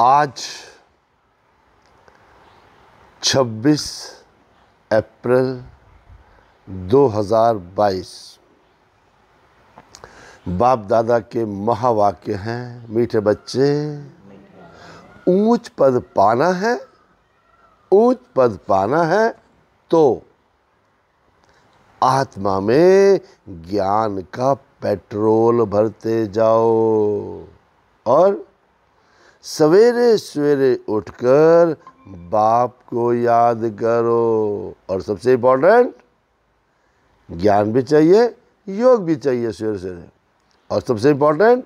आज 26 अप्रैल 2022 बाप दादा के महावाक्य हैं। मीठे बच्चे, ऊंच पद पाना है, ऊंच पद पाना है तो आत्मा में ज्ञान का पेट्रोल भरते जाओ और सवेरे सवेरे उठकर बाप को याद करो। और सबसे इम्पोर्टेंट, ज्ञान भी चाहिए, योग भी चाहिए सवेरे सवेरे। और सबसे इम्पोर्टेंट,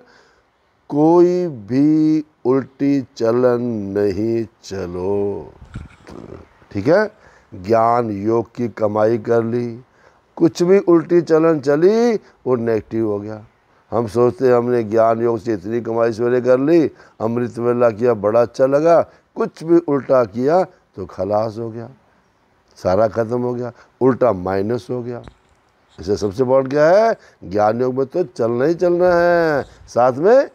कोई भी उल्टी चलन नहीं चलो, ठीक है। ज्ञान योग की कमाई कर ली, कुछ भी उल्टी चलन चली वो नेगेटिव हो गया। हम सोचते हैं हमने ज्ञान योग से इतनी कमाई सवेरे कर ली, अमृत वेला किया, बड़ा अच्छा लगा, कुछ भी उल्टा किया तो खलास हो गया, सारा ख़त्म हो गया, उल्टा माइनस हो गया। इससे सबसे बड़ा क्या है, ज्ञान योग में तो चलना ही चलना है, साथ में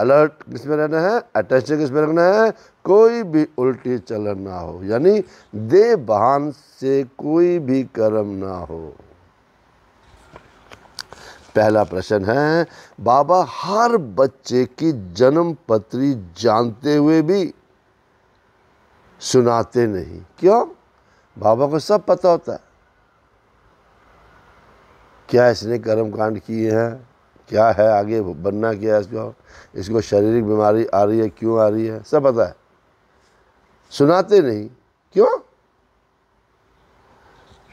अलर्ट किस में रहना है, अटेंशन किस में रखना है, कोई भी उल्टी चलन ना हो, यानी दे बहान से कोई भी कर्म ना हो। पहला प्रश्न है, बाबा हर बच्चे की जन्म पत्री जानते हुए भी सुनाते नहीं, क्यों? बाबा को सब पता होता है, क्या इसने कर्म कांड किए हैं, क्या है आगे बनना, क्या है इसको, इसको शारीरिक बीमारी आ रही है, क्यों आ रही है, सब पता है, सुनाते नहीं, क्यों?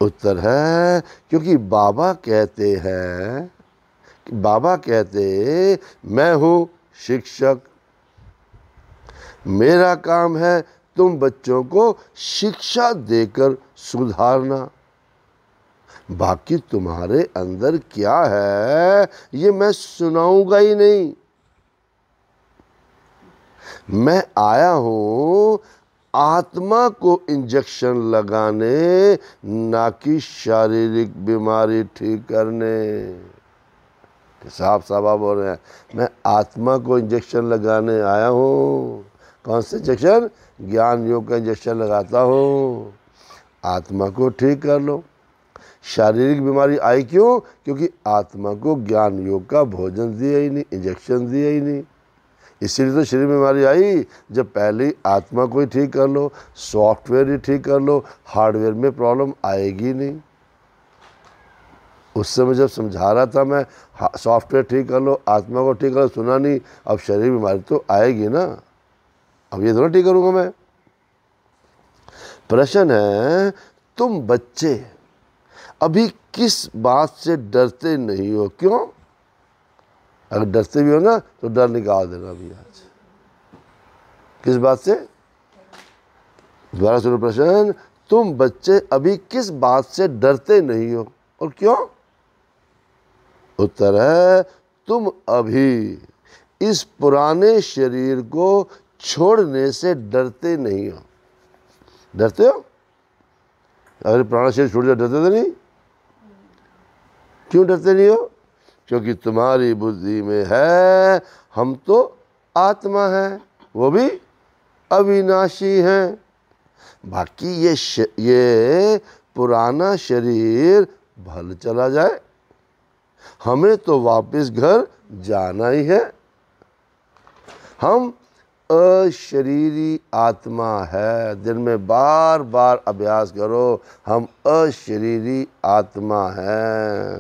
उत्तर है क्योंकि बाबा कहते हैं, बाबा कहते मैं हूँ शिक्षक, मेरा काम है तुम बच्चों को शिक्षा देकर सुधारना, बाकी तुम्हारे अंदर क्या है ये मैं सुनाऊंगा ही नहीं। मैं आया हूँ आत्मा को इंजेक्शन लगाने, ना कि शारीरिक बीमारी ठीक करने। साफ आप बोल रहे हैं, मैं आत्मा को इंजेक्शन लगाने आया हूँ। कौन से इंजेक्शन? ज्ञान योग का इंजेक्शन लगाता हूँ, आत्मा को ठीक कर लो। शारीरिक बीमारी आई क्यों? क्योंकि आत्मा को ज्ञान योग का भोजन दिया ही नहीं, इंजेक्शन दिया ही नहीं, इसीलिए तो शरीर बीमारी आई। जब पहले आत्मा को ही ठीक कर लो, सॉफ्टवेयर ही ठीक कर लो, हार्डवेयर में प्रॉब्लम आएगी नहीं। उस समय जब समझा रहा था मैं, सॉफ्टवेयर ठीक कर लो, आत्मा को ठीक कर लो, सुना नहीं, अब शरीर बीमारी तो आएगी ना, अब ये दोनों ठीक करूँगा मैं। प्रश्न है, तुम बच्चे अभी किस बात से डरते नहीं हो, क्यों? अगर डरते भी हो ना तो डर निकाल देना अभी आज। किस बात से? दोबारा सुनो प्रश्न, तुम बच्चे अभी किस बात से डरते नहीं हो और क्यों? उत्तर है, तुम अभी इस पुराने शरीर को छोड़ने से डरते नहीं हो। डरते हो? अगर पुराना शरीर छोड़ जाए डरते तो नहीं? क्यों डरते नहीं हो? क्योंकि तुम्हारी बुद्धि में है हम तो आत्मा हैं, वो भी अविनाशी हैं। बाकी ये पुराना शरीर भल चला जाए, हमें तो वापस घर जाना ही है। हम अशरीरी आत्मा है, दिन में बार बार अभ्यास करो, हम अशरीरी आत्मा है।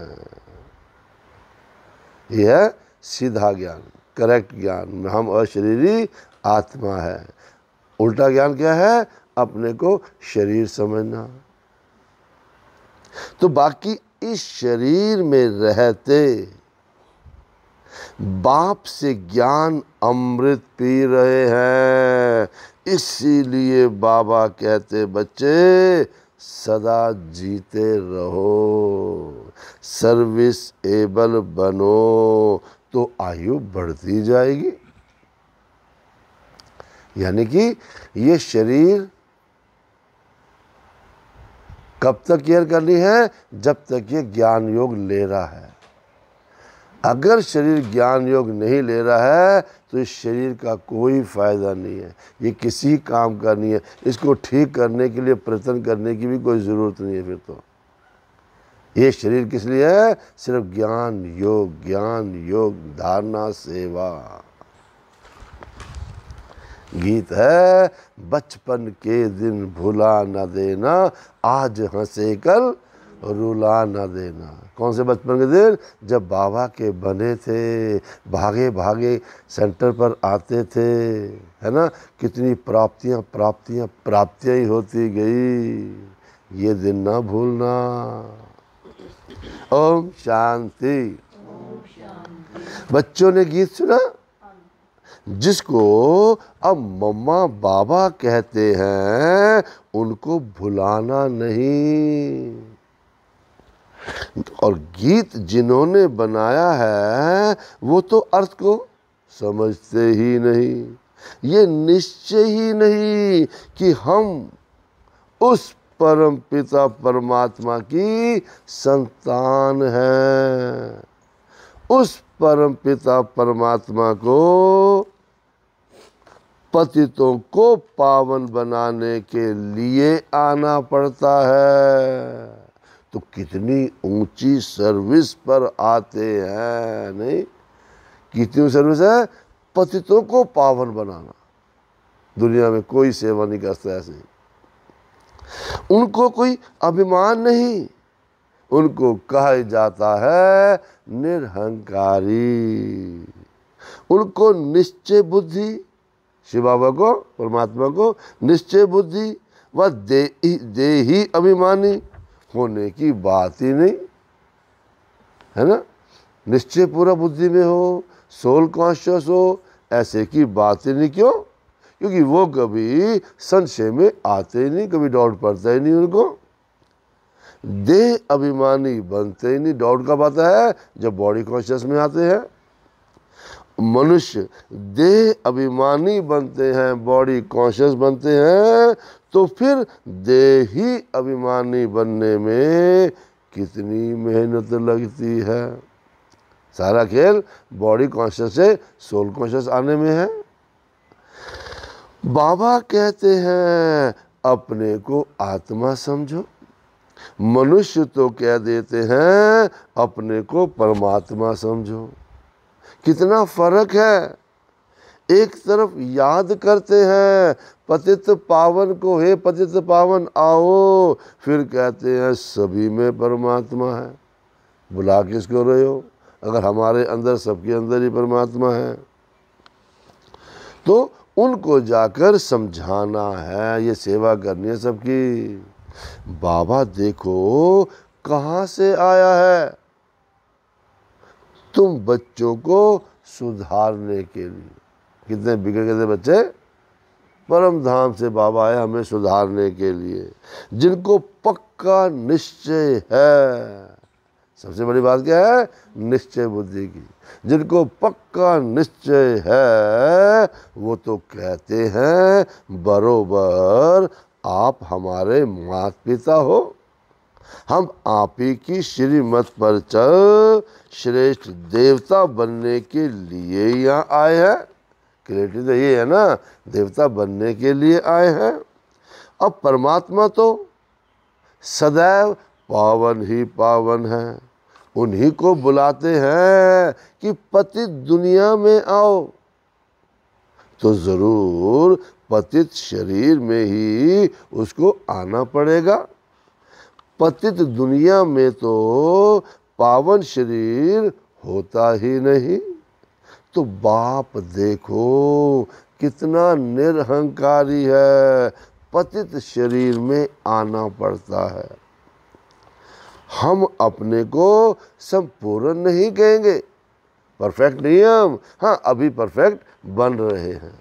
यह है सीधा ज्ञान, करेक्ट ज्ञान, हम अशरीरी आत्मा है। उल्टा ज्ञान क्या है? अपने को शरीर समझना। तो बाकी इस शरीर में रहते बाप से ज्ञान अमृत पी रहे हैं, इसीलिए बाबा कहते बच्चे सदा जीते रहो, सर्विस एबल बनो तो आयु बढ़ती जाएगी। यानी कि ये शरीर कब तक केयर करनी है? जब तक ये ज्ञान योग ले रहा है। अगर शरीर ज्ञान योग नहीं ले रहा है तो इस शरीर का कोई फ़ायदा नहीं है, ये किसी काम का नहीं है। इसको ठीक करने के लिए प्रयत्न करने की भी कोई ज़रूरत नहीं है। फिर तो ये शरीर किस लिए है? सिर्फ ज्ञान योग, ज्ञान योग, धारणा, सेवा। गीत है, बचपन के दिन भुला न देना, आज हंसे कल रुला न देना। कौन से बचपन के दिन? जब बाबा के बने थे, भागे भागे सेंटर पर आते थे, है ना, कितनी प्राप्तियां प्राप्तियां प्राप्तियां ही होती गई। ये दिन ना भूलना। ओम शांति। बच्चों ने गीत सुना जिसको अब मम्मा बाबा कहते हैं, उनको भुलाना नहीं। और गीत जिन्होंने बनाया है वो तो अर्थ को समझते ही नहीं। ये निश्चय ही नहीं कि हम उस परम पिता परमात्मा की संतान हैं। उस परम पिता परमात्मा को पतितों को पावन बनाने के लिए आना पड़ता है। तो कितनी ऊंची सर्विस पर आते हैं। नहीं, कितनी सर्विस है? पतितों को पावन बनाना। दुनिया में कोई सेवा नहीं करता ऐसे। उनको कोई अभिमान नहीं, उनको कहा जाता है निरहंकारी। उनको निश्चय बुद्धि, शिव बाबा को, परमात्मा को निश्चय बुद्धि व देही अभिमानी होने की बात ही नहीं है ना। निश्चय पूरा बुद्धि में हो, सोल कॉन्शियस हो, ऐसे की बात ही नहीं। क्यों? क्योंकि वो कभी संशय में आते ही नहीं, कभी डाउट पड़ता ही नहीं उनको। देह अभिमानी बनते ही नहीं। डाउट कब आता है? जब बॉडी कॉन्शियस में आते हैं। मनुष्य देह अभिमानी बनते हैं, बॉडी कॉन्शियस बनते हैं, तो फिर देही अभिमानी बनने में कितनी मेहनत लगती है। सारा खेल बॉडी कॉन्शियस से सोल कॉन्शियस आने में है। बाबा कहते हैं अपने को आत्मा समझो, मनुष्य तो कह देते हैं अपने को परमात्मा समझो। कितना फर्क है। एक तरफ याद करते हैं पतित पावन को, हे पतित पावन आओ, फिर कहते हैं सभी में परमात्मा है। बुला किसको रहे हो अगर हमारे अंदर, सबके अंदर ही परमात्मा है। तो उनको जाकर समझाना है, ये सेवा करनी है सबकी। बाबा देखो कहाँ से आया है, तुम बच्चों को सुधारने के लिए। कितने बिगड़ गए थे बच्चे। परम धाम से बाबा आए हमें सुधारने के लिए। जिनको पक्का निश्चय है, सबसे बड़ी बात क्या है? निश्चय बुद्धि की। जिनको पक्का निश्चय है वो तो कहते हैं बरोबर आप हमारे माता पिता हो, हम आप ही की श्रीमत पर चल श्रेष्ठ देवता बनने के लिए यहाँ आए हैं। क्रिएटिव तो ये है ना, देवता बनने के लिए आए हैं। अब परमात्मा तो सदैव पावन ही पावन है। उन्हीं को बुलाते हैं कि पतित दुनिया में आओ, तो ज़रूर पतित शरीर में ही उसको आना पड़ेगा। पतित दुनिया में तो पावन शरीर होता ही नहीं। तो बाप देखो कितना निरहंकारी है, पतित शरीर में आना पड़ता है। हम अपने को संपूर्ण नहीं कहेंगे, परफेक्ट नहीं हम। हाँ, अभी परफेक्ट बन रहे हैं।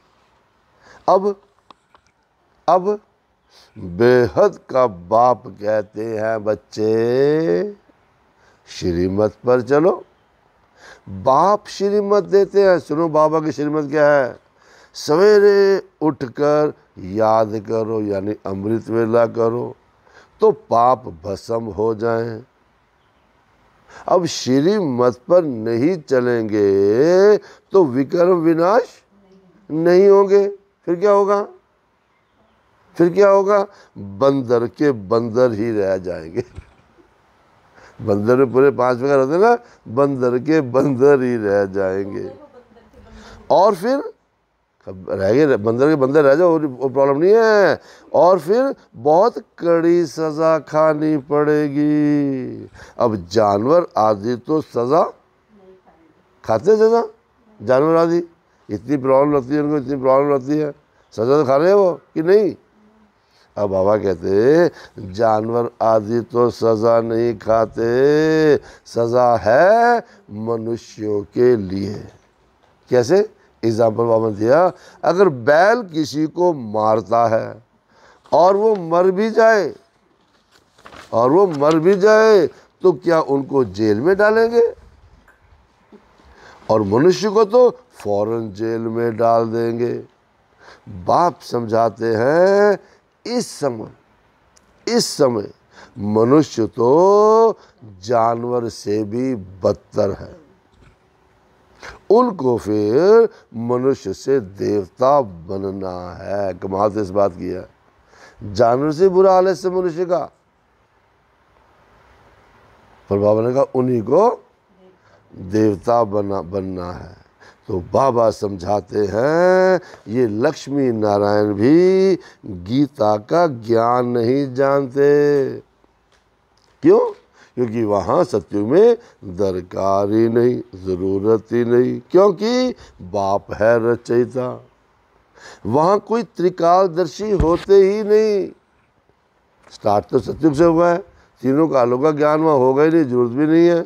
अब बेहद का बाप कहते हैं बच्चे श्रीमत पर चलो। बाप श्रीमत देते हैं। सुनो बाबा की श्रीमत क्या है। सवेरे उठकर याद करो, यानी अमृत वेला करो तो पाप भस्म हो जाए। अब श्री मत पर नहीं चलेंगे तो विकर्म विनाश नहीं होंगे। फिर क्या होगा? फिर क्या होगा? बंदर के बंदर ही रह जाएंगे। बंदर में पूरे 5 प्रकार होते हैं ना, बंदर के बंदर ही रह जाएंगे। और फिर रह गए, बंदर के बंदर रह जाओ, वो प्रॉब्लम नहीं है। और फिर बहुत कड़ी सज़ा खानी पड़ेगी। अब जानवर आदि तो सज़ा खाते, सज़ा जानवर आदि इतनी प्रॉब्लम रहती है उनको, इतनी प्रॉब्लम रहती है, सज़ा तो खा रहे हैं वो कि नहीं। अब बाबा कहते जानवर आदि तो सज़ा नहीं खाते, सज़ा है मनुष्यों के लिए। कैसे? एग्जाम्पल बाबा ने दिया, अगर बैल किसी को मारता है और वो मर भी जाए, और वो मर भी जाए तो क्या उनको जेल में डालेंगे? और मनुष्य को तो फौरन जेल में डाल देंगे। बाप समझाते हैं इस समय मनुष्य तो जानवर से भी बदतर है, उनको फिर मनुष्य से देवता बनना है। कमाल इस बात की है, जानवर से बुरा हाल है मनुष्य का, पर बाबा ने कहा उन्हीं को देवता बनना है। तो बाबा समझाते हैं ये लक्ष्मी नारायण भी गीता का ज्ञान नहीं जानते। क्यों? क्योंकि वहाँ सत्यु में दरकार ही नहीं, ज़रूरत ही नहीं, क्योंकि बाप है रचयिता। वहाँ कोई त्रिकालदर्शी होते ही नहीं। स्टार्ट तो सत्युग से हुआ है, तीनों कालों का ज्ञान वहाँ होगा ही नहीं, जरूरत भी नहीं है।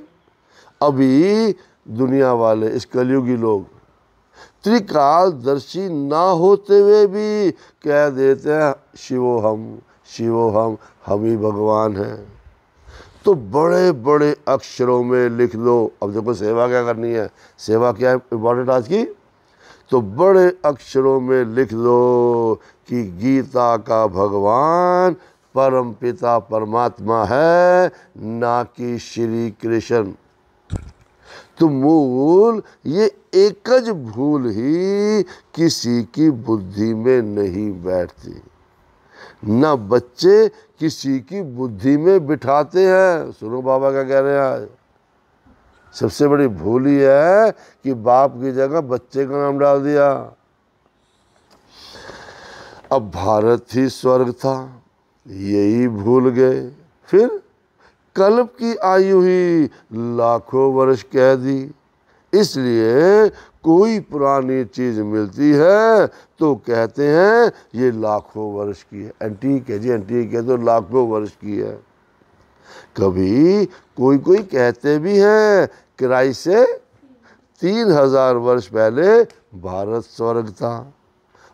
अभी दुनिया वाले इस कलयुगी लोग त्रिकालदर्शी ना होते हुए भी कह देते हैं शिवो हम, हम ही भगवान हैं। तो बड़े बड़े अक्षरों में लिख लो। अब देखो सेवा क्या करनी है, सेवा क्या है इम्पोर्टेंट आज की। तो बड़े अक्षरों में लिख लो कि गीता का भगवान परम पिता परमात्मा है, ना कि श्री कृष्ण। तो मूल ये एकज भूल ही किसी की बुद्धि में नहीं बैठती, ना बच्चे किसी की बुद्धि में बिठाते हैं। सुनो बाबा क्या कह रहे हैं आज, सबसे बड़ी भूल ये है कि बाप की जगह बच्चे का नाम डाल दिया। अब भारत ही स्वर्ग था, यही भूल गए। फिर कल्प की आयु ही लाखों वर्ष कह दी। इसलिए कोई पुरानी चीज़ मिलती है तो कहते हैं ये लाखों वर्ष की है, एंटीक है जी, एंटीक है तो लाखों वर्ष की है। कभी कोई कहते भी हैं क्राइस्ट से 3000 वर्ष पहले भारत स्वर्ग था,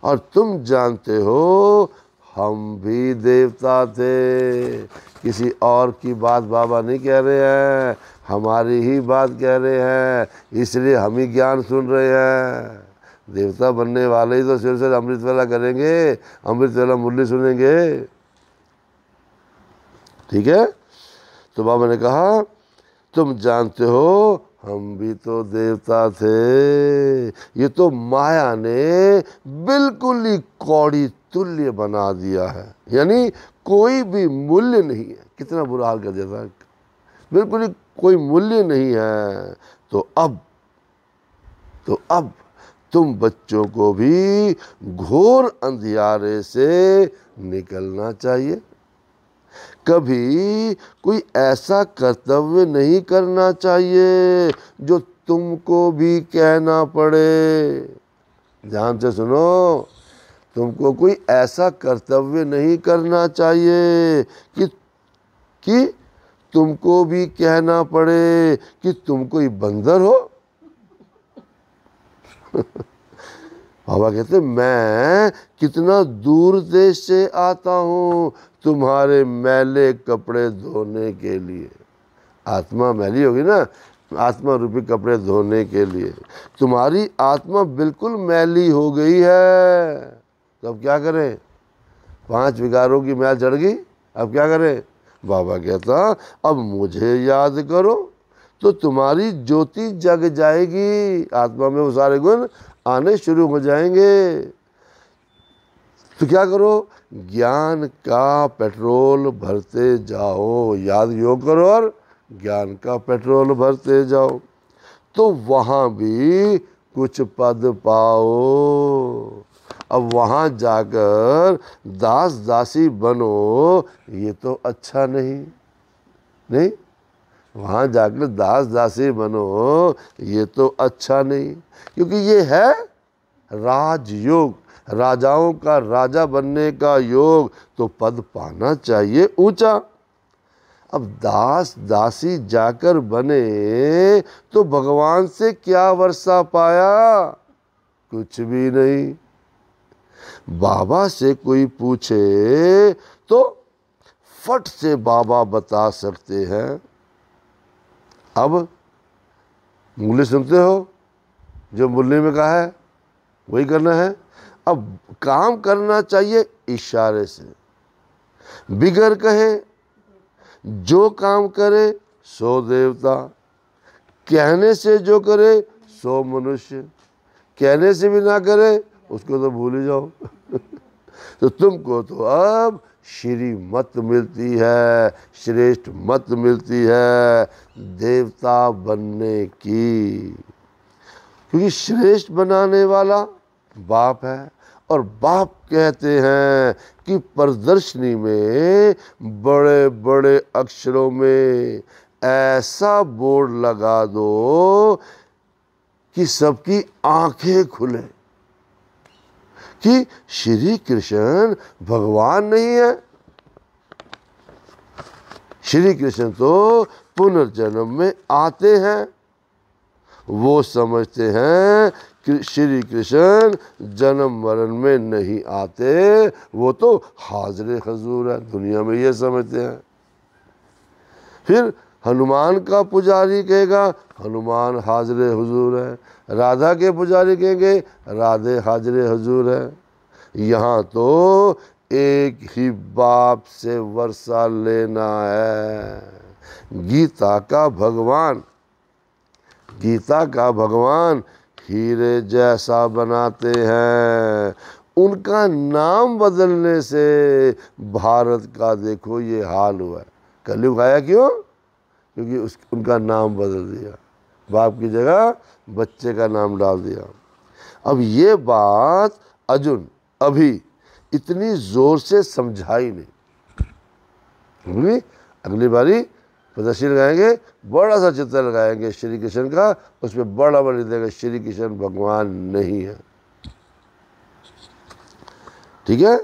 और तुम जानते हो हम भी देवता थे। किसी और की बात बाबा नहीं कह रहे हैं, हमारी ही बात कह रहे हैं, इसलिए हम ही ज्ञान सुन रहे हैं। देवता बनने वाले ही तो सिर्फ अमृत वेला करेंगे, अमृत वेला मुरली सुनेंगे। ठीक है? तो बाबा ने कहा तुम जानते हो हम भी तो देवता थे। ये तो माया ने बिल्कुल ही कौड़ी तुल्य बना दिया है, यानी कोई भी मूल्य नहीं है। कितना बुरा हाल कर दिया था, बिल्कुल ही कोई मूल्य नहीं है। तो अब तुम बच्चों को भी घोर अंधियारे से निकलना चाहिए। कभी कोई ऐसा कर्तव्य नहीं करना चाहिए जो तुमको भी कहना पड़े। ध्यान से सुनो, तुमको कोई ऐसा कर्तव्य नहीं करना चाहिए कि तुमको भी कहना पड़े कि तुम कोई बंदर हो। बाबा कहते मैं कितना दूर देश से आता हूँ तुम्हारे मैले कपड़े धोने के लिए। आत्मा मैली होगी ना, आत्मा रूपी कपड़े धोने के लिए। तुम्हारी आत्मा बिल्कुल मैली हो गई है, तो अब क्या करें? 5 विकारों की मैल चढ़ गई, अब क्या करें? बाबा कहता अब मुझे याद करो तो तुम्हारी ज्योति जग जाएगी, आत्मा में वो सारे गुण आने शुरू हो जाएंगे। तो क्या करो, ज्ञान का पेट्रोल भरते जाओ, याद योग करो और ज्ञान का पेट्रोल भरते जाओ, तो वहाँ भी कुछ पद पाओ। अब वहाँ जाकर दास दासी बनो, ये तो अच्छा नहीं, नहीं वहाँ जाकर दास दासी बनो ये तो अच्छा नहीं, क्योंकि ये है राजयोग, राजाओं का राजा बनने का योग, तो पद पाना चाहिए ऊंचा। अब दास दासी जाकर बने तो भगवान से क्या वर्षा पाया, कुछ भी नहीं। बाबा से कोई पूछे तो फट से बाबा बता सकते हैं। अब मुरली सुनते हो, जो मुरली में कहा है वही करना है। अब काम करना चाहिए इशारे से, बिगर कहे जो काम करे सो देवता, कहने से जो करे सो मनुष्य, कहने से भी ना करे उसको तो भूल ही जाओ। तो तुमको तो अब श्री मत मिलती है, श्रेष्ठ मत मिलती है देवता बनने की, क्योंकि श्रेष्ठ बनाने वाला बाप है। और बाप कहते हैं कि प्रदर्शनी में बड़े बड़े अक्षरों में ऐसा बोर्ड लगा दो कि सबकी आंखें खुले कि श्री कृष्ण भगवान नहीं है, श्री कृष्ण तो पुनर्जन्म में आते हैं। वो समझते हैं कि श्री कृष्ण जन्म मरण में नहीं आते, वो तो हाजरे हजूर है, दुनिया में ये समझते हैं। फिर हनुमान का पुजारी कहेगा हनुमान हाजरे हजूर है, राधा के पुजारी कहेंगे राधे हाजरे हजूर है। यहाँ तो एक ही बाप से वर्षा लेना है। गीता का भगवान हीरे जैसा बनाते हैं, उनका नाम बदलने से भारत का देखो ये हाल हुआ है। कलयुग आया क्यों? क्योंकि उनका नाम बदल दिया, बाप की जगह बच्चे का नाम डाल दिया। अब ये बात अर्जुन अभी इतनी जोर से समझाई नहीं, अगली बारी प्रदर्शन लगाएंगे, बड़ा सा चित्र लगाएंगे श्री कृष्ण का, उसमें बड़ा बड़ा लिख देंगे श्री कृष्ण भगवान नहीं है। ठीक है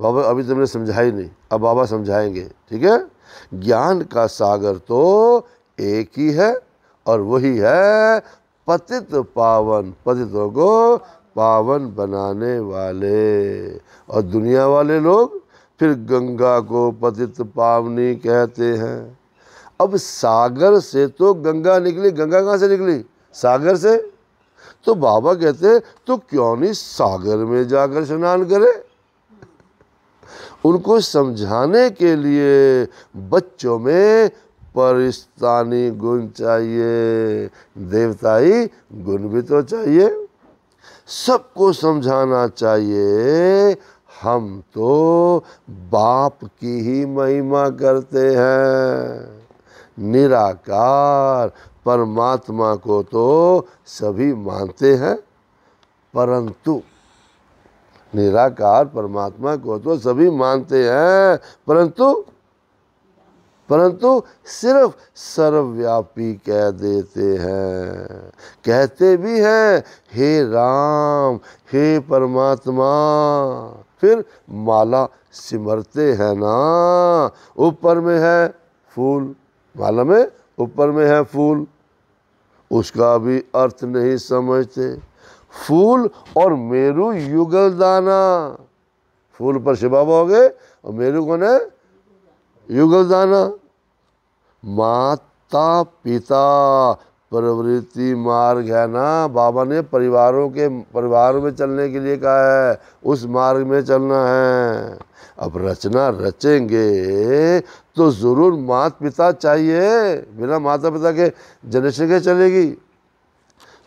बाबा, अभी तुमने समझाई नहीं, अब बाबा समझाएंगे। ठीक है, ज्ञान का सागर तो एक ही है और वही है पतित पावन, पतितों को पावन बनाने वाले। और दुनिया वाले लोग फिर गंगा को पतित पावनी कहते हैं। अब सागर से तो गंगा निकली, गंगा कहाँ से निकली? सागर से। तो बाबा कहते तो क्यों नहीं सागर में जाकर स्नान करे। उनको समझाने के लिए बच्चों में परिस्तानी गुण चाहिए, देवताई गुण भी तो चाहिए, सबको समझाना चाहिए हम तो बाप की ही महिमा करते हैं। निराकार परमात्मा को तो सभी मानते हैं, परंतु निराकार परमात्मा को तो सभी मानते हैं परंतु सिर्फ सर्वव्यापी कह देते हैं। कहते भी हैं हे राम हे परमात्मा, फिर माला सिमरते हैं ना, ऊपर में है फूल, माला में ऊपर में है फूल, उसका भी अर्थ नहीं समझते। फूल और मेरू युगल दाना, फूल पर शिव बाबा हो गए और मेरू कौन है? युगल दाना। माता पिता प्रवृत्ति मार्ग है ना, बाबा ने परिवारों में चलने के लिए कहा है, उस मार्ग में चलना है। अब रचना रचेंगे तो ज़रूर माता पिता चाहिए, बिना माता पिता के जनरेशन के चलेगी।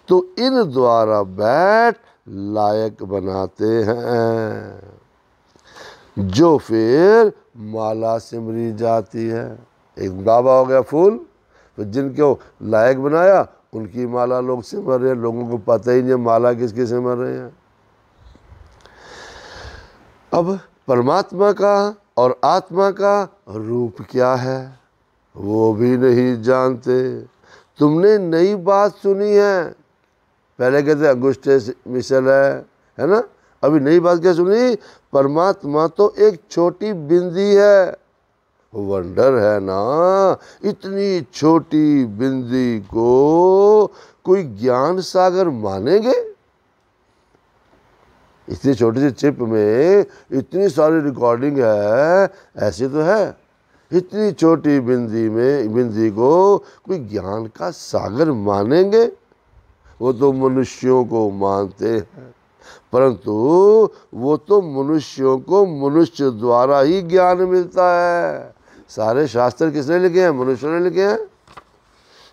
तो इन द्वारा बैठ लायक बनाते हैं जो फिर माला सिमरी जाती है। एक बाबा हो गया फूल, तो जिनको लायक बनाया उनकी माला लोग सिमर रहे हैं, लोगों को पता ही नहीं माला किसकी सिमर रहे हैं। अब परमात्मा का और आत्मा का रूप क्या है वो भी नहीं जानते। तुमने नई बात सुनी है, पहले कहते अगुस्टे मिसल है ना, अभी नई बात क्या सुनी? परमात्मा तो एक छोटी बिंदी है, वंडर है ना। इतनी छोटी बिंदी को कोई ज्ञान सागर मानेंगे? इतनी छोटी सी चिप में इतनी सारी रिकॉर्डिंग है, ऐसी तो है। इतनी छोटी बिंदी को कोई ज्ञान का सागर मानेंगे? वो तो मनुष्यों को मानते हैं, परंतु वो तो मनुष्यों को मनुष्य द्वारा ही ज्ञान मिलता है। सारे शास्त्र किसने लिखे हैं? मनुष्यों ने लिखे हैं,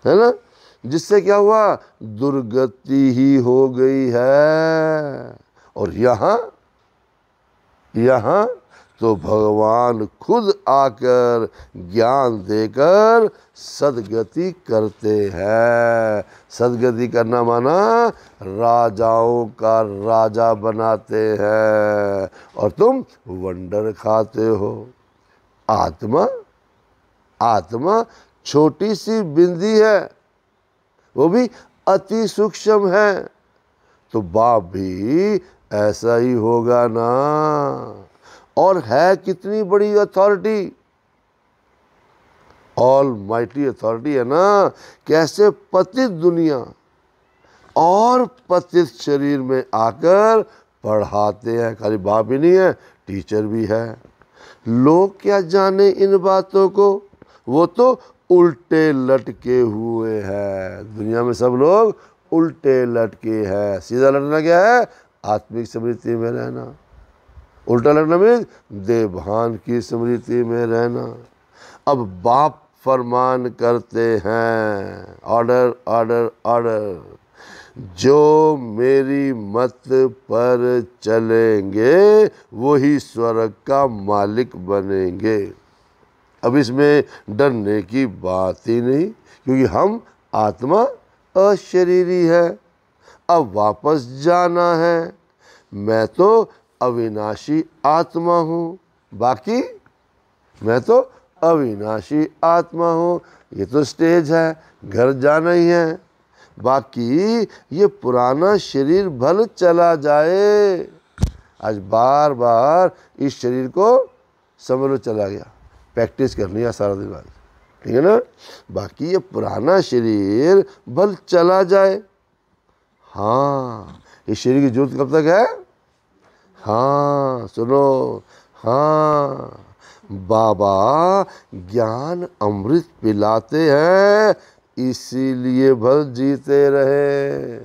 है ना। जिससे क्या हुआ? दुर्गति ही हो गई है। और यहाँ तो भगवान खुद आकर ज्ञान देकर सदगति करते हैं। सदगति करना माना राजाओं का राजा बनाते हैं, और तुम वंडर खाते हो। आत्मा छोटी सी बिंदी है, वो भी अति सूक्ष्म है। तो बाप भी ऐसा ही होगा ना। और है कितनी बड़ी अथॉरिटी, ऑल माइटी अथॉरिटी है ना। कैसे पतित दुनिया और पतित शरीर में आकर पढ़ाते हैं। खाली बाप ही नहीं है, टीचर भी है। लोग क्या जाने इन बातों को, वो तो उल्टे लटके हुए हैं। दुनिया में सब लोग उल्टे लटके हैं। सीधा लटना क्या है? आत्मिक स्मृति में रहना। उल्टा लटना मीन देवभान की स्मृति में रहना। अब बाप फरमान करते हैं, ऑर्डर ऑर्डर ऑर्डर, जो मेरी मत पर चलेंगे वही स्वर्ग का मालिक बनेंगे। अब इसमें डरने की बात ही नहीं, क्योंकि हम आत्मा अशरीरी है। अब वापस जाना है, मैं तो अविनाशी आत्मा हूँ, बाकी मैं तो अविनाशी आत्मा हूँ। ये तो स्टेज है, घर जाना ही है। बाकी ये पुराना शरीर भले चला जाए। आज बार बार इस शरीर को समझ लो चला गया, प्रैक्टिस करनी है सारा दिन आज, ठीक है ना। बाकी ये पुराना शरीर भले चला जाए, हाँ इस शरीर की जरूरत कब तक है? हाँ सुनो, हाँ बाबा ज्ञान अमृत पिलाते हैं, इसीलिए भर जीते रहे।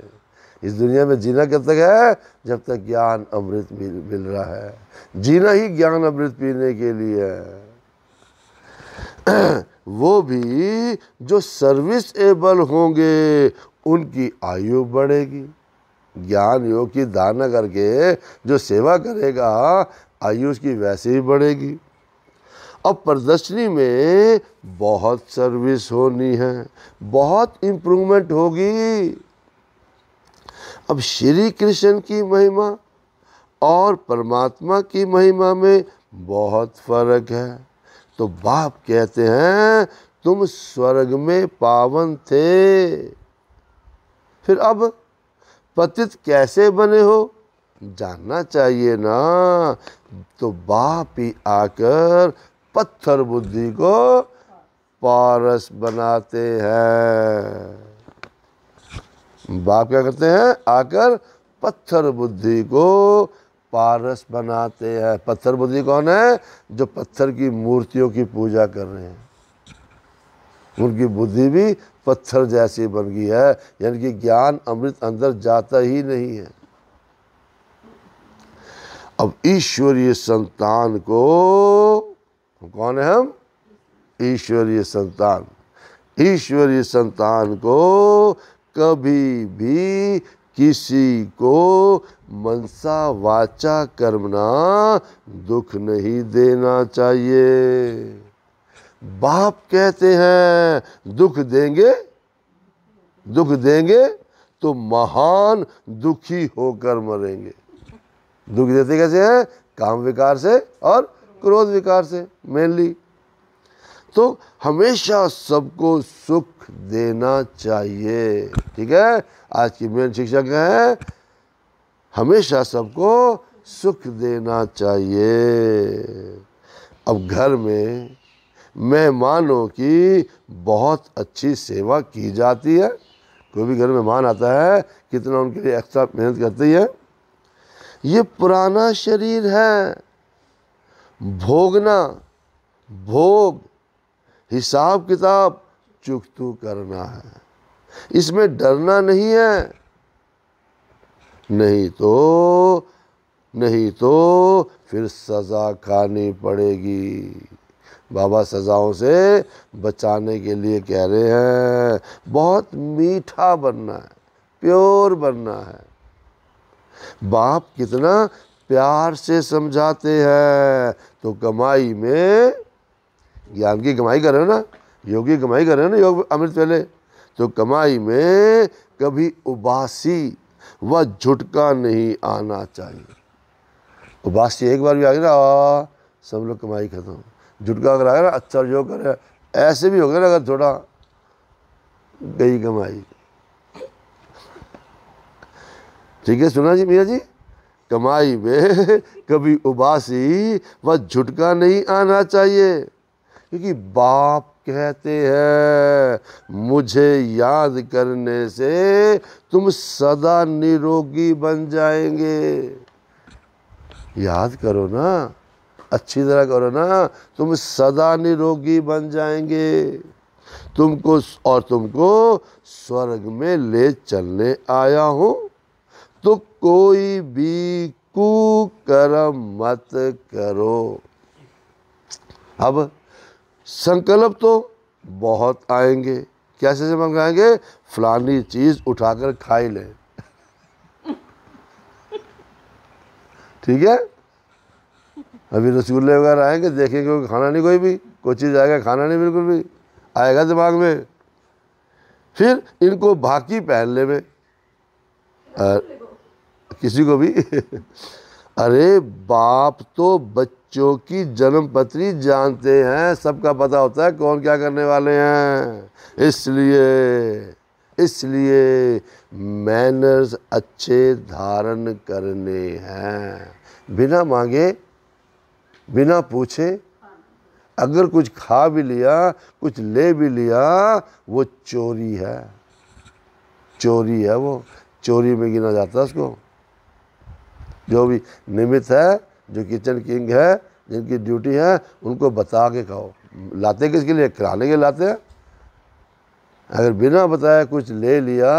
इस दुनिया में जीना कब तक है? जब तक ज्ञान अमृत मिल रहा है। जीना ही ज्ञान अमृत पीने के लिए है। वो भी जो सर्विस एबल होंगे उनकी आयु बढ़ेगी। ज्ञान योग की दाना करके जो सेवा करेगा आयु उसकी वैसे ही बढ़ेगी। अब प्रदर्शनी में बहुत सर्विस होनी है, बहुत इम्प्रूवमेंट होगी। अब श्री कृष्ण की महिमा और परमात्मा की महिमा में बहुत फर्क है। तो बाप कहते हैं तुम स्वर्ग में पावन थे, फिर अब पतित कैसे बने हो? जानना चाहिए ना। तो बाप ही आकर पत्थर बुद्धि को पारस बनाते हैं। बाप क्या करते हैं? आकर पत्थर बुद्धि को पारस बनाते हैं। पत्थर बुद्धि कौन है? जो पत्थर की मूर्तियों की पूजा कर रहे हैं। उनकी बुद्धि भी पत्थर जैसी बन गई है, यानी कि ज्ञान अमृत अंदर जाता ही नहीं है। अब ईश्वरीय संतान को कौन है हम? ईश्वरीय संतान। ईश्वरीय संतान को कभी भी किसी को मनसा वाचा कर्मणा दुख नहीं देना चाहिए। बाप कहते हैं दुख देंगे, दुख देंगे तो महान दुखी होकर मरेंगे। दुख देते कैसे हैं? काम विकार से और क्रोध विकार से मेनली। तो हमेशा सबको सुख देना चाहिए। ठीक है, आज की मेन शिक्षा क्या है? हमेशा सबको सुख देना चाहिए। अब घर में मेहमानों की बहुत अच्छी सेवा की जाती है। कोई भी घर में मेहमान आता है, कितना उनके लिए एक्स्ट्रा मेहनत करती है। ये पुराना शरीर है, भोगना, भोग, हिसाब किताब चुकतू करना है, इसमें डरना नहीं है। नहीं तो फिर सज़ा खानी पड़ेगी। बाबा सज़ाओं से बचाने के लिए कह रहे हैं, बहुत मीठा बनना है, प्योर बनना है। बाप कितना प्यार से समझाते हैं। तो कमाई में, ज्ञान की कमाई कर रहे हो ना, योग की कमाई कर रहे हो ना, योग अमृत पहले, तो कमाई में कभी उबासी व झुटका नहीं आना चाहिए। उबासी एक बार भी आ गई ना, सब लोग कमाई खत्म। झुटका अगर आया ना, अच्छा योग कर रहे, ऐसे भी हो गया ना, अगर थोड़ा गई कमाई। ठीक है, सुना जी मियाँ जी, कमाई में कभी उबासी व झुटका नहीं आना चाहिए, क्योंकि बाप कहते हैं मुझे याद करने से तुम सदा निरोगी बन जाएंगे। याद करो ना, अच्छी तरह करो ना, तुम सदा निरोगी बन जाएंगे, तुमको स्वर्ग में ले चलने आया हूँ, तो कोई भी कुकर्म मत करो। अब संकल्प तो बहुत आएंगे, कैसे से मंगाएंगे? फलानी चीज़ उठाकर खा ही लें। ठीक है, अभी रसगुल्ले वगैरह आएंगे, देखेंगे वो खाना नहीं, कोई भी कोई चीज़ आएगा खाना नहीं, बिल्कुल भी आएगा दिमाग में। फिर इनको भाकी पहनने में किसी को भी अरे बाप तो बच्चों की जन्म पत्री जानते हैं, सबका पता होता है कौन क्या करने वाले हैं। इसलिए मैनर्स अच्छे धारण करने हैं। बिना मांगे, बिना पूछे अगर कुछ खा भी लिया, कुछ ले भी लिया, वो चोरी है। चोरी है, वो चोरी में गिना जाता है उसको। जो भी निमित्त है, जो किचन किंग है, जिनकी ड्यूटी है, उनको बता के खाओ। लाते किसके लिए? खिलाने के लाते हैं। अगर बिना बताए कुछ ले लिया,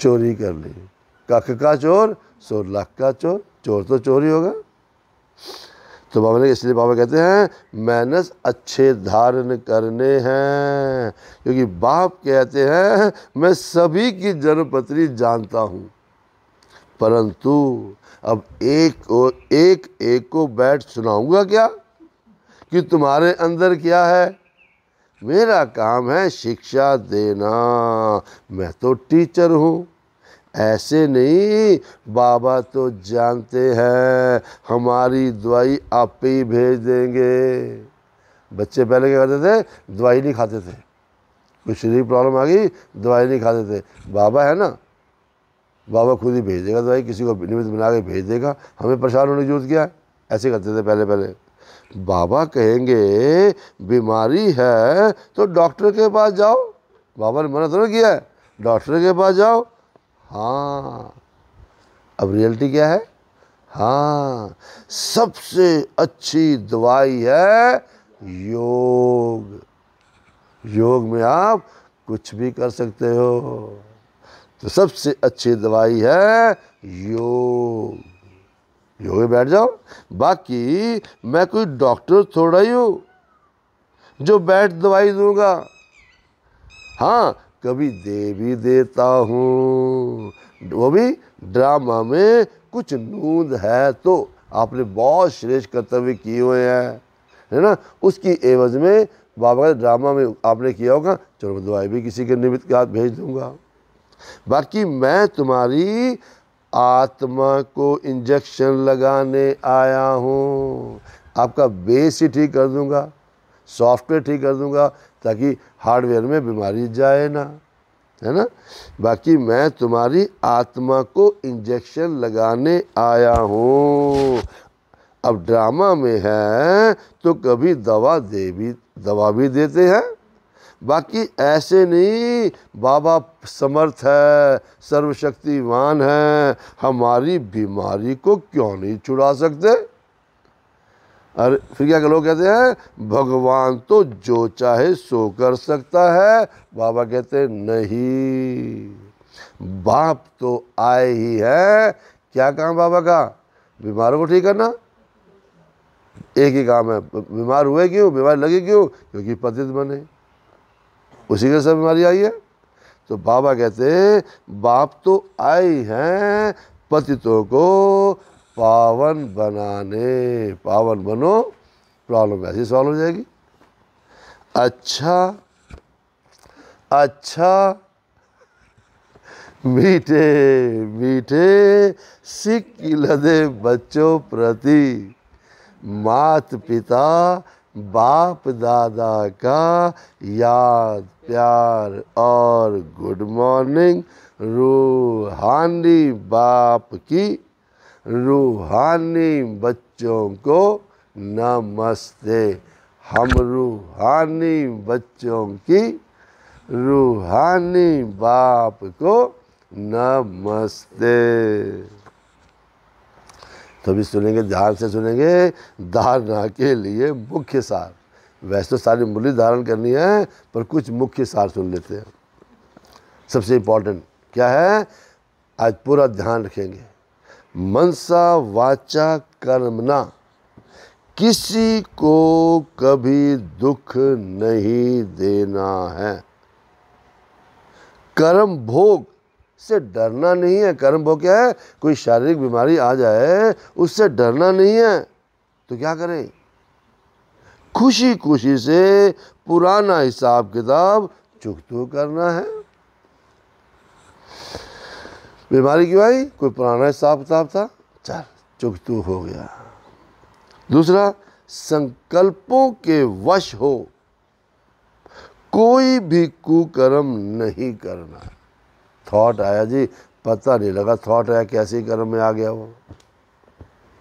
चोरी कर ली। कख का चोर, 100 लाख का चोर, चोर तो चोरी होगा। तो बाबा ने, इसलिए बाबा कहते हैं मैनर्स अच्छे धारण करने हैं, क्योंकि बाप कहते हैं मैं सभी की जन्मपत्री जानता हूँ, परंतु अब एक को बैठ सुनाऊंगा क्या कि तुम्हारे अंदर क्या है। मेरा काम है शिक्षा देना, मैं तो टीचर हूँ। ऐसे नहीं, बाबा तो जानते हैं हमारी दवाई आप ही भेज देंगे। बच्चे पहले क्या करते थे? दवाई नहीं खाते थे, कुछ शरीर प्रॉब्लम आ गई, दवाई नहीं खाते थे। बाबा है ना, बाबा खुद ही भेज देगा दवाई, किसी को निमित्त बना के भेज देगा। हमें परेशान होने की जरूरत क्या है? ऐसे करते थे पहले। बाबा कहेंगे बीमारी है तो डॉक्टर के पास जाओ। बाबा ने मना थोड़ा किया है, डॉक्टर के पास जाओ। हाँ, अब रियलिटी क्या है? हाँ, सबसे अच्छी दवाई है योग। योग में आप कुछ भी कर सकते हो। तो सबसे अच्छी दवाई है योग। योग में बैठ जाओ। बाकी मैं कोई डॉक्टर थोड़ा ही हूँ जो बैठ दवाई दूंगा। हाँ, कभी दे भी देता हूँ, वो भी ड्रामा में कुछ नूंद है तो। आपने बहुत श्रेष्ठ कर्तव्य किए हुए हैं, है ना, उसकी एवज में बाबा के ड्रामा में आपने किया होगा, चलो मैं दवाई भी किसी के निमित्त के हाथ भेज दूंगा। बाकी मैं तुम्हारी आत्मा को इंजेक्शन लगाने आया हूँ, आपका बेस ही ठीक कर दूंगा, सॉफ्टवेयर ठीक कर दूंगा ताकि हार्डवेयर में बीमारी जाए ना, है ना। बाकी मैं तुम्हारी आत्मा को इंजेक्शन लगाने आया हूँ। अब ड्रामा में है तो कभी दवा भी देते हैं। बाकी ऐसे नहीं, बाबा समर्थ है, सर्वशक्तिमान है, हमारी बीमारी को क्यों नहीं छुड़ा सकते। अरे फिर क्या लोग कहते हैं भगवान तो जो चाहे सो कर सकता है। बाबा कहते हैं नहीं, बाप तो आए ही है। क्या काम बाबा का? बीमारों को ठीक करना, एक ही काम है। बीमार हुए क्यों, बीमार लगे क्यों? क्योंकि पतित बने, उसी के साथ बीमारी आई है। तो बाबा कहते हैं बाप तो आए हैं पतितों को पावन बनाने। पावन बनो, प्रॉब्लम ऐसी सॉल्व हो जाएगी। अच्छा, मीठे मीठे सिक लदे बच्चों प्रति मात पिता बाप दादा का याद प्यार और गुड मॉर्निंग रूहानी बाप की रूहानी बच्चों को नमस्ते। हम रूहानी बच्चों की रूहानी बाप को नमस्ते। तभी सुनेंगे, ध्यान से सुनेंगे। धारणा के लिए मुख्य सार, वैसे तो सारी मुरली धारण करनी है पर कुछ मुख्य सार सुन लेते हैं। सबसे इम्पोर्टेंट क्या है, आज पूरा ध्यान रखेंगे। मनसा वाचा कर्मणा, किसी को कभी दुख नहीं देना है। कर्म भोग से डरना नहीं है। कर्म भोग क्या है? कोई शारीरिक बीमारी आ जाए उससे डरना नहीं है। तो क्या करें, खुशी खुशी से पुराना हिसाब किताब चुकता करना है। बीमारी क्यों आई? कोई पुराना हिसाब किताब था, चल चुकतू हो गया। दूसरा, संकल्पों के वश हो, कोई भी कुकर्म नहीं करना। थॉट आया जी, पता नहीं लगा थॉट आया, कैसे कर्म में आ गया, वो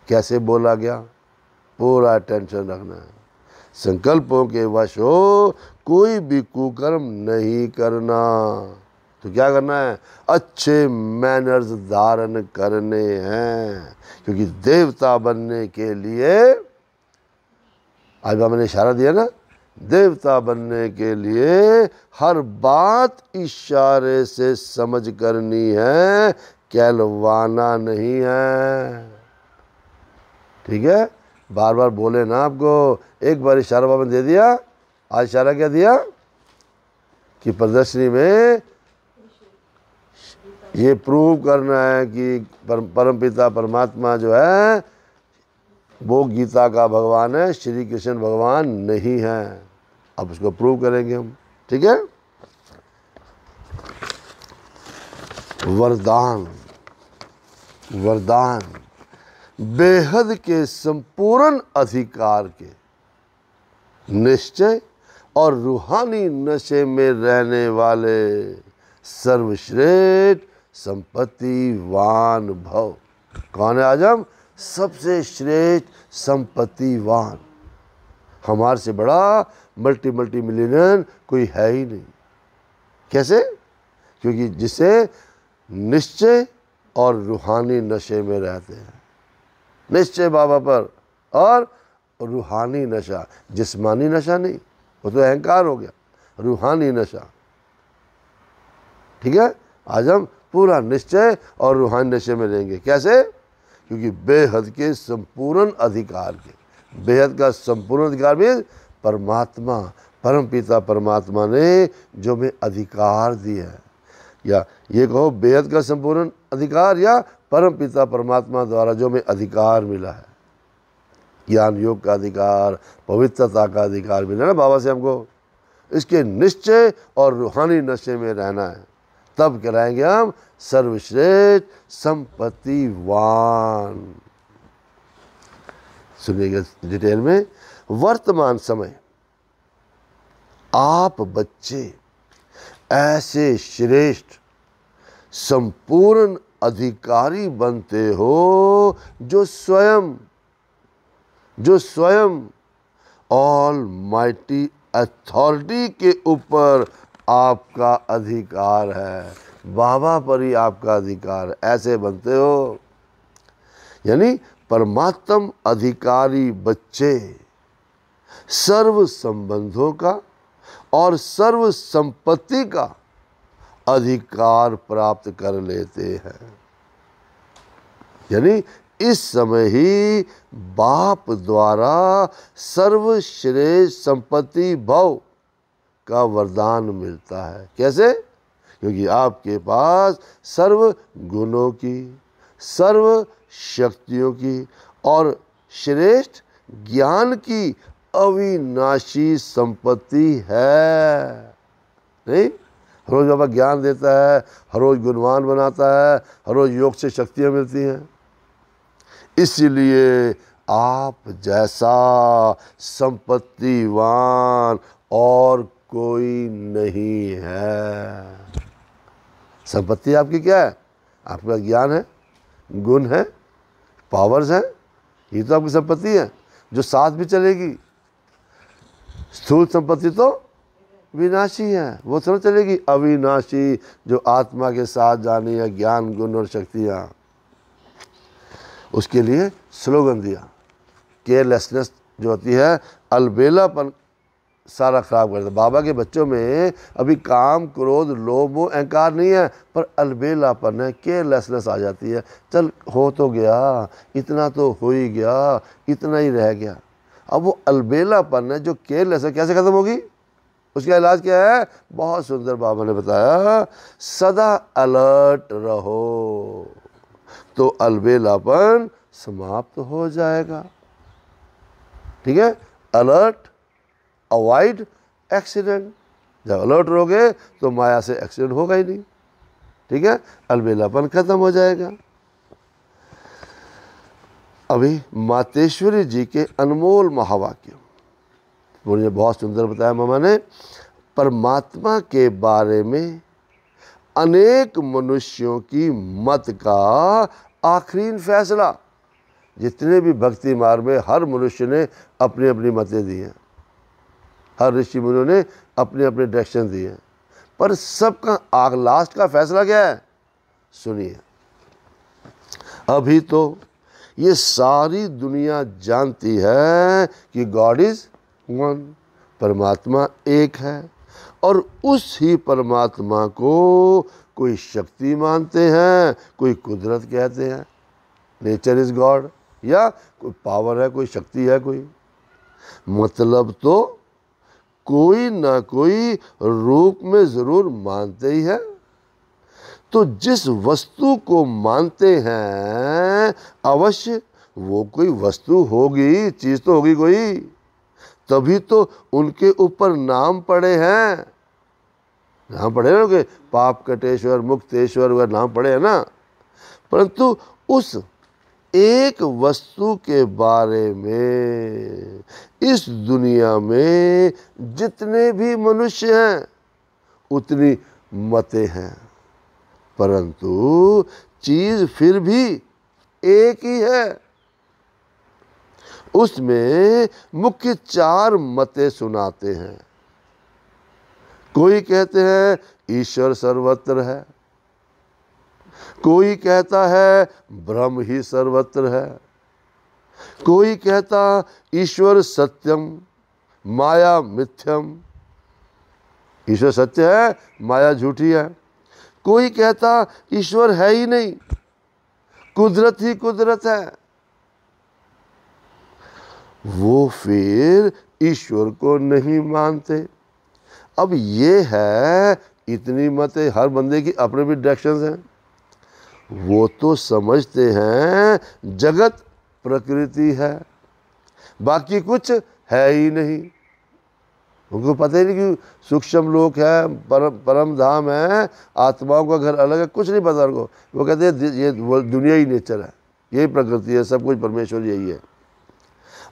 कैसे बोला गया, पूरा टेंशन रखना है। संकल्पों के वश हो, कोई भी कुकर्म नहीं करना। तो क्या करना है, अच्छे मैनर्स धारण करने हैं, क्योंकि देवता बनने के लिए, आज बाबा ने इशारा दिया ना, देवता बनने के लिए हर बात इशारे से समझ करनी है, कहलवाना नहीं है। ठीक है, बार बार बोले ना आपको, एक बार इशारा बाबा ने दे दिया। आज इशारा क्या दिया कि प्रदर्शनी में ये प्रूव करना है कि परमपिता परमात्मा जो है वो गीता का भगवान है, श्री कृष्ण भगवान नहीं है। अब उसको प्रूव करेंगे हम। ठीक है, वरदान। वरदान बेहद के संपूर्ण अधिकार के निश्चय और रूहानी नशे में रहने वाले सर्वश्रेष्ठ संपत्तिवान भव। कौन है आज हम? सबसे श्रेष्ठ संपत्तिवान। हमारे से बड़ा मल्टी मिलियनर कोई है ही नहीं। कैसे? क्योंकि जिसे निश्चय और रूहानी नशे में रहते हैं, निश्चय बाबा पर और रूहानी नशा, जिस्मानी नशा नहीं, वो तो अहंकार हो गया। रूहानी नशा। ठीक है, आज हम पूरा निश्चय और रूहानी नशे में रहेंगे। कैसे? क्योंकि बेहद के संपूर्ण अधिकार के, बेहद का संपूर्ण अधिकार भी परमात्मा परमपिता परमात्मा ने जो हमें अधिकार दिया है, या ये कहो बेहद का संपूर्ण अधिकार या परमपिता परमात्मा द्वारा जो हमें अधिकार मिला है, ज्ञान योग का अधिकार, पवित्रता का अधिकार मिला ना बाबा से हमको। इसके निश्चय और रूहानी नशे में रहना है, तब कराएंगे हम सर्वश्रेष्ठ संपत्तिवान। सुनिएगा डिटेल में। वर्तमान समय आप बच्चे ऐसे श्रेष्ठ संपूर्ण अधिकारी बनते हो जो स्वयं ऑल माइटी अथॉरिटी के ऊपर आपका अधिकार है, बाबा पर ही आपका अधिकार है, ऐसे बनते हो। यानी परमात्म अधिकारी बच्चे सर्व संबंधों का और सर्व संपत्ति का अधिकार प्राप्त कर लेते हैं। यानी इस समय ही बाप द्वारा सर्वश्रेष्ठ संपत्ति भव का वरदान मिलता है। कैसे? क्योंकि आपके पास सर्व गुणों की, सर्व शक्तियों की और श्रेष्ठ ज्ञान की अविनाशी संपत्ति है। नहीं, हर रोज़ बाबा ज्ञान देता है, हर रोज़ गुणवान बनाता है, हर रोज़ योग से शक्तियाँ मिलती हैं। इसीलिए आप जैसा संपत्तिवान और कोई नहीं है। संपत्ति आपकी क्या है? आपका ज्ञान है, गुण है, पावर्स है, ये तो आपकी संपत्ति है जो साथ भी चलेगी। स्थूल संपत्ति तो विनाशी है, वो थोड़ा चलेगी, अविनाशी जो आत्मा के साथ जानी है, ज्ञान गुण और शक्तियाँ। उसके लिए स्लोगन दिया, केयरलेसनेस जो होती है, अलबेलापन सारा खराब कर देता। बाबा के बच्चों में अभी काम क्रोध लोभ मोह अहंकार नहीं है, पर अलबेलापन है, केयरलेसनेस आ जाती है। चल हो तो गया, इतना तो हो ही गया, इतना ही रह गया। अब वो अलबेलापन है जो केयरलेस है, कैसे ख़त्म होगी? उसका इलाज क्या है? बहुत सुंदर बाबा ने बताया, सदा अलर्ट रहो तो अलबेलापन समाप्त हो जाएगा। ठीक है, अलर्ट अवॉइड एक्सीडेंट। जब अलर्ट रहोगे तो माया से एक्सीडेंट होगा ही नहीं। ठीक है, अलबेलापन खत्म हो जाएगा। अभी मातेश्वरी जी के अनमोल महावाक्य मुझे बहुत सुंदर बताया मामा ने। परमात्मा के बारे में अनेक मनुष्यों की मत का आखिरीन फैसला, जितने भी भक्ति मार्ग में हर मनुष्य ने अपनी अपनी मतें दी हैं, हर ऋषि मुनियों ने अपने अपने डायरेक्शन दिए हैं, पर सबका आग लास्ट का फैसला क्या है? सुनिए। अभी तो ये सारी दुनिया जानती है कि गॉड इज़ वन, परमात्मा एक है, और उस ही परमात्मा को कोई शक्ति मानते हैं, कोई कुदरत कहते हैं, नेचर इज़ गॉड, या कोई पावर है, कोई शक्ति है, कोई मतलब तो कोई ना कोई रूप में ज़रूर मानते ही है। तो जिस वस्तु को मानते हैं अवश्य वो कोई वस्तु होगी, चीज़ तो होगी कोई, तभी तो उनके ऊपर नाम पड़े हैं। नाम पड़े ना, पाप कटेश्वर मुक्तेश्वर वगैरह नाम पड़े हैं ना। परंतु उस एक वस्तु के बारे में इस दुनिया में जितने भी मनुष्य हैं उतनी मतें हैं, परंतु चीज़ फिर भी एक ही है। उसमें मुख्य चार मतें सुनाते हैं। कोई कहते हैं ईश्वर सर्वत्र है, कोई कहता है ब्रह्म ही सर्वत्र है, कोई कहता ईश्वर सत्यम माया मिथ्यम, ईश्वर सत्य है, माया झूठी है। कोई कहता ईश्वर है ही नहीं, कुदरत ही कुदरत है, वो फिर ईश्वर को नहीं मानते। अब ये है इतनी मतें, हर बंदे की अपने भी डायरेक्शंस हैं। वो तो समझते हैं जगत प्रकृति है, बाकी कुछ है ही नहीं। उनको पता ही नहीं कि सूक्ष्म लोक है, परम धाम है, आत्माओं का घर अलग है, कुछ नहीं पता उनको। वो कहते हैं ये दुनिया ही नेचर है, यही प्रकृति है, सब कुछ परमेश्वर यही है।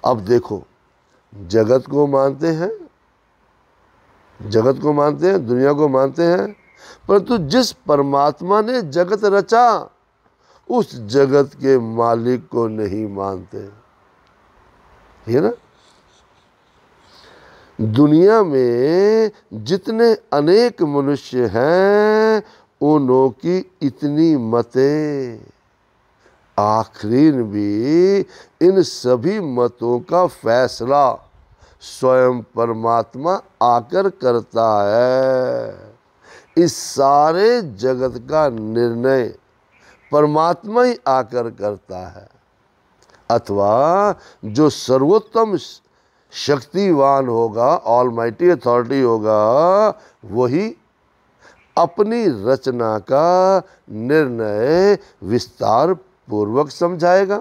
अब देखो, जगत को मानते हैं, जगत को मानते हैं, दुनिया को मानते हैं, परंतु जिस परमात्मा ने जगत रचा उस जगत के मालिक को नहीं मानते, है ना। दुनिया में जितने अनेक मनुष्य हैं उनों की इतनी मतें, आखिर भी इन सभी मतों का फैसला स्वयं परमात्मा आकर करता है। इस सारे जगत का निर्णय परमात्मा ही आकर करता है, अथवा जो सर्वोत्तम शक्तिवान होगा, ऑलमाइटी अथॉरिटी होगा, वही अपनी रचना का निर्णय विस्तार पूर्वक समझाएगा,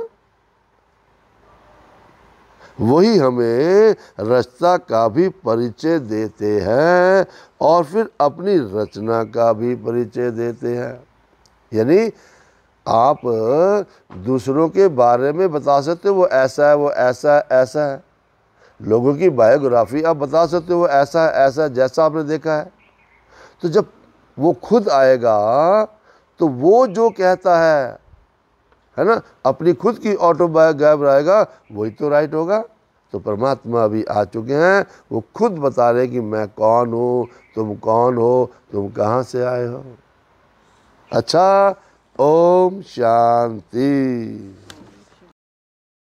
वही हमें रचना का भी परिचय देते हैं और फिर अपनी रचना का भी परिचय देते हैं। यानी आप दूसरों के बारे में बता सकते हो वो ऐसा है, वो ऐसा है, ऐसा है। लोगों की बायोग्राफी आप बता सकते हो, ऐसा है, ऐसा है, जैसा आपने देखा है। तो जब वो खुद आएगा तो वो जो कहता है ना, अपनी खुद की ऑटोबायोग्राफी आएगा, वही तो राइट होगा। तो परमात्मा अभी आ चुके हैं, वो खुद बता रहे कि मैं कौन हूँ, तुम कौन हो, तुम कहाँ से आए हो। अच्छा, ओम शांति।